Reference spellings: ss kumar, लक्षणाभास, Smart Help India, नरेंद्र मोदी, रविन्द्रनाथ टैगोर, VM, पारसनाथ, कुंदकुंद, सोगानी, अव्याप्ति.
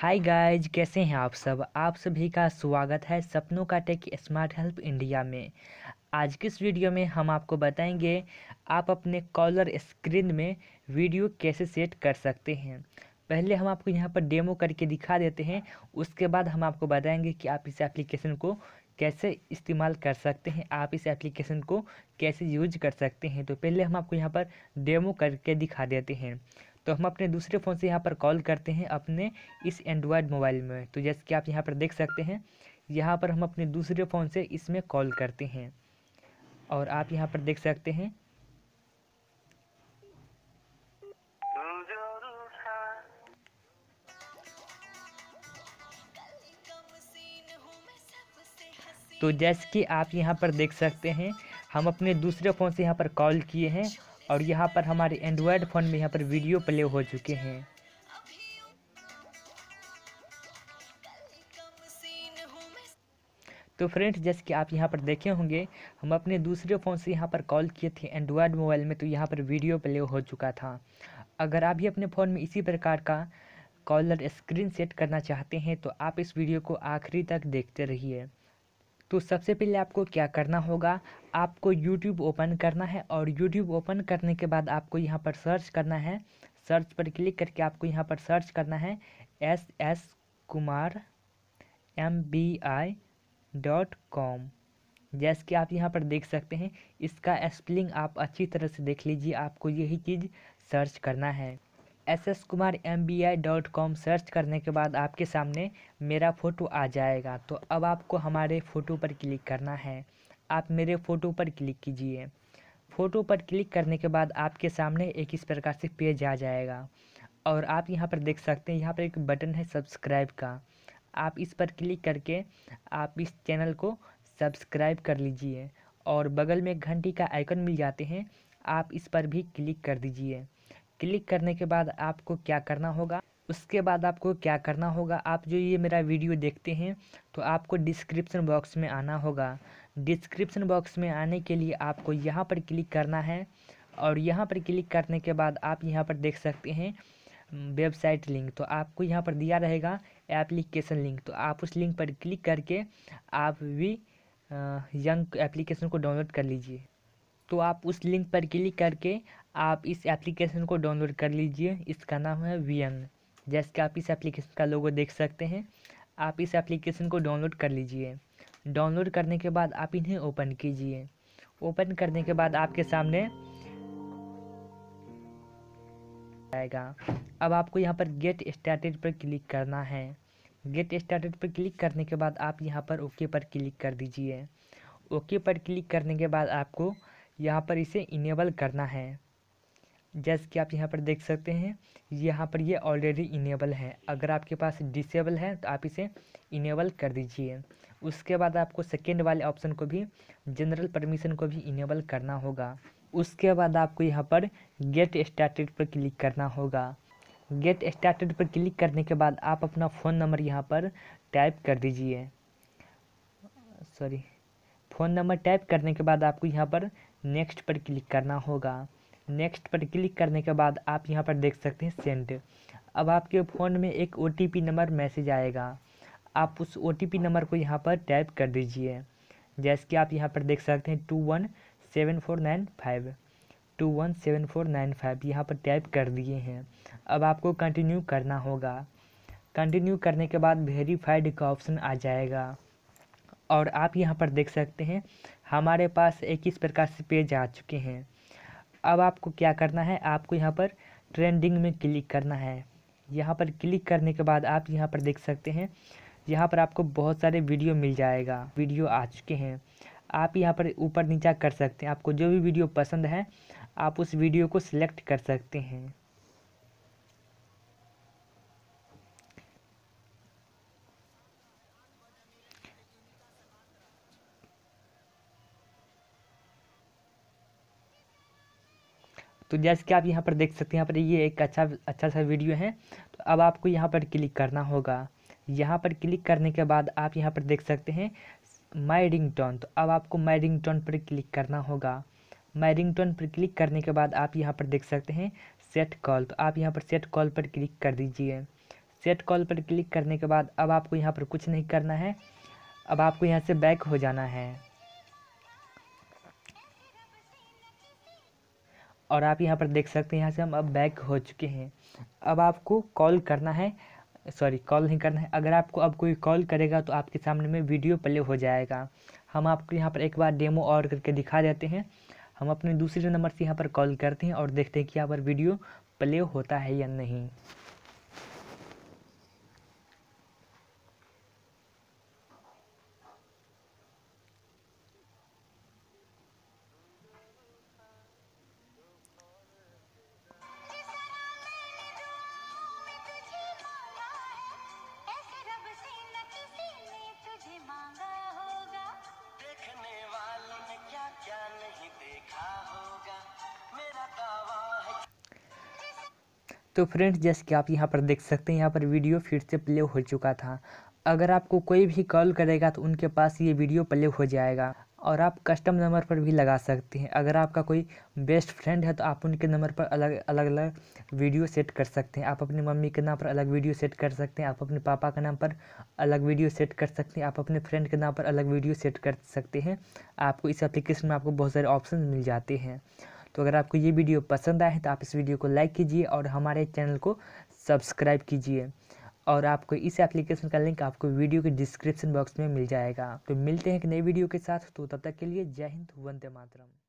Hi guys, कैसे हैं आप सब। आप सभी का स्वागत है सपनों का टेक स्मार्ट हेल्प इंडिया में। आज की इस वीडियो में हम आपको बताएंगे आप अपने कॉलर स्क्रीन में वीडियो कैसे सेट कर सकते हैं। पहले हम आपको यहां पर डेमो करके दिखा देते हैं, उसके बाद हम आपको बताएंगे कि आप इस एप्लीकेशन को कैसे इस्तेमाल कर सकते हैं, आप इस एप्लीकेशन को कैसे यूज कर सकते हैं। तो पहले हम आपको यहाँ पर डेमो करके दिखा देते हैं। तो हम अपने दूसरे फ़ोन से यहाँ पर कॉल करते हैं अपने इस एंड्रॉयड मोबाइल में। तो जैसे कि आप यहाँ पर देख सकते हैं, यहाँ पर हम अपने दूसरे फ़ोन से इसमें कॉल करते हैं और आप यहाँ पर देख सकते हैं। तो जैसे कि आप यहाँ पर देख सकते हैं, हम अपने दूसरे फ़ोन से यहाँ पर कॉल किए हैं और यहाँ पर हमारे एंड्रॉयड फ़ोन में यहाँ पर वीडियो प्ले हो चुके हैं। तो फ्रेंड्स, जैसे कि आप यहाँ पर देखे होंगे, हम अपने दूसरे फ़ोन से यहाँ पर कॉल किए थे एंड्रॉयड मोबाइल में, तो यहाँ पर वीडियो प्ले हो चुका था। अगर आप भी अपने फ़ोन में इसी प्रकार का कॉलर स्क्रीन सेट करना चाहते हैं तो आप इस वीडियो को आखिरी तक देखते रहिए। तो सबसे पहले आपको क्या करना होगा, आपको YouTube ओपन करना है और YouTube ओपन करने के बाद आपको यहाँ पर सर्च करना है। सर्च पर क्लिक करके आपको यहाँ पर सर्च करना है ss kumar mbi.com। जैसे कि आप यहाँ पर देख सकते हैं, इसका स्पेलिंग आप अच्छी तरह से देख लीजिए, आपको यही चीज़ सर्च करना है। ss kumar mbi.com सर्च करने के बाद आपके सामने मेरा फ़ोटो आ जाएगा। तो अब आपको हमारे फ़ोटो पर क्लिक करना है। आप मेरे फ़ोटो पर क्लिक कीजिए। फ़ोटो पर क्लिक करने के बाद आपके सामने एक इस प्रकार से पेज आ जाएगा और आप यहाँ पर देख सकते हैं, यहाँ पर एक बटन है सब्सक्राइब का। आप इस पर क्लिक करके आप इस चैनल को सब्सक्राइब कर लीजिए और बगल में घंटी का आइकन मिल जाते हैं, आप इस पर भी क्लिक कर दीजिए। क्लिक करने के बाद आपको क्या करना होगा, उसके बाद आपको क्या करना होगा, आप जो ये मेरा वीडियो देखते हैं तो आपको डिस्क्रिप्शन बॉक्स में आना होगा। डिस्क्रिप्शन बॉक्स में आने के लिए आपको यहाँ पर क्लिक करना है और यहाँ पर क्लिक करने के बाद आप यहाँ पर देख सकते हैं वेबसाइट लिंक। तो आपको यहाँ पर दिया रहेगा एप्लीकेशन लिंक, तो आप उस लिंक पर क्लिक करके आप भी यंग एप्लीकेशन को डाउनलोड कर लीजिए। तो आप उस लिंक पर क्लिक करके आप इस एप्लीकेशन को डाउनलोड कर लीजिए। इसका नाम है VM। जैसे कि आप इस एप्लीकेशन का लोगो देख सकते हैं, आप इस एप्लीकेशन को डाउनलोड कर लीजिए। डाउनलोड करने के बाद आप इन्हें ओपन कीजिए। ओपन करने के बाद आपके सामने आएगा। अब आपको यहाँ पर गेट स्टार्टेड पर क्लिक करना है। गेट स्टार्टेड पर क्लिक करने के बाद आप यहाँ पर ओके पर क्लिक कर दीजिए। ओके पर क्लिक करने के बाद आपको यहाँ पर इसे इनेबल करना है। जैसे कि आप यहाँ पर देख सकते हैं, यहाँ पर ये ऑलरेडी इनेबल है। अगर आपके पास डिसेबल है तो आप इसे इनेबल कर दीजिए। उसके बाद आपको सेकेंड वाले ऑप्शन को भी, जनरल परमिशन को भी इनेबल करना होगा। उसके बाद आपको यहाँ पर गेट स्टार्टेड पर क्लिक करना होगा। गेट स्टार्टेड पर क्लिक करने के बाद आप अपना फ़ोन नंबर यहाँ पर टाइप कर दीजिए। फ़ोन नंबर टाइप करने के बाद आपको यहाँ पर नेक्स्ट पर क्लिक करना होगा। नेक्स्ट पर क्लिक करने के बाद आप यहाँ पर देख सकते हैं सेंड। अब आपके फ़ोन में एक OTP नंबर मैसेज आएगा, आप उस OTP नंबर को यहाँ पर टाइप कर दीजिए। जैसे कि आप यहाँ पर देख सकते हैं 217495 217495 यहाँ पर टाइप कर दिए हैं। अब आपको कंटिन्यू करना होगा। कंटिन्यू करने के बाद वेरीफाइड का ऑप्शन आ जाएगा और आप यहाँ पर देख सकते हैं हमारे पास 21 प्रकार से पेज आ चुके हैं। अब आपको क्या करना है, आपको यहाँ पर ट्रेंडिंग में क्लिक करना है। यहाँ पर क्लिक करने के बाद आप यहाँ पर देख सकते हैं, यहाँ पर आपको बहुत सारे वीडियो मिल जाएगा। वीडियो आ चुके हैं, आप यहाँ पर ऊपर नीचा कर सकते हैं। आपको जो भी वीडियो पसंद है आप उस वीडियो को सिलेक्ट कर सकते हैं। तो जैसे कि आप यहाँ पर देख सकते हैं, यहाँ पर ये एक अच्छा सा वीडियो है। तो अब आपको यहाँ पर क्लिक करना होगा। यहाँ पर क्लिक करने के बाद आप यहाँ पर देख सकते हैं माय रिंगटोन। तो अब आपको माय रिंगटोन पर क्लिक करना होगा। माय रिंगटोन पर क्लिक करने के बाद आप यहाँ पर देख सकते हैं सेट कॉल। तो आप यहाँ पर सेट कॉल पर क्लिक कर दीजिए। सेट कॉल पर क्लिक करने के बाद अब आपको यहाँ पर कुछ नहीं करना है। अब आपको यहाँ से बैक हो जाना है और आप यहाँ पर देख सकते हैं यहाँ से हम अब बैक हो चुके हैं। अब आपको कॉल करना है, सॉरी कॉल नहीं करना है। अगर आपको अब कोई कॉल करेगा तो आपके सामने में वीडियो प्ले हो जाएगा। हम आपको यहाँ पर एक बार डेमो और करके दिखा देते हैं। हम अपने दूसरे नंबर से यहाँ पर कॉल करते हैं और देखते हैं कि यहाँ पर वीडियो प्ले होता है या नहीं। तो फ्रेंड्स जैसे कि आप यहाँ पर देख सकते हैं यहाँ पर वीडियो फिर से प्ले हो चुका था। अगर आपको कोई भी कॉल करेगा तो उनके पास ये वीडियो प्ले हो जाएगा और आप कस्टम नंबर पर भी लगा सकते हैं। अगर आपका कोई बेस्ट फ्रेंड है तो आप उनके नंबर पर अलग अलग वीडियो सेट कर सकते हैं। आप अपनी मम्मी के नाम पर अलग वीडियो सेट कर सकते हैं, आप अपने पापा के नाम पर अलग वीडियो सेट कर सकते हैं, आप अपने फ्रेंड के नाम पर अलग वीडियो सेट कर सकते हैं। आपको इस एप्लीकेशन में आपको बहुत सारे ऑप्शन मिल जाते हैं। तो अगर आपको ये वीडियो पसंद आए तो आप इस वीडियो को लाइक कीजिए और हमारे चैनल को सब्सक्राइब कीजिए। और आपको इस एप्लीकेशन का लिंक आपको वीडियो के डिस्क्रिप्शन बॉक्स में मिल जाएगा। तो मिलते हैं एक नई वीडियो के साथ। तो तब तक के लिए जय हिंद, वंदे मातरम।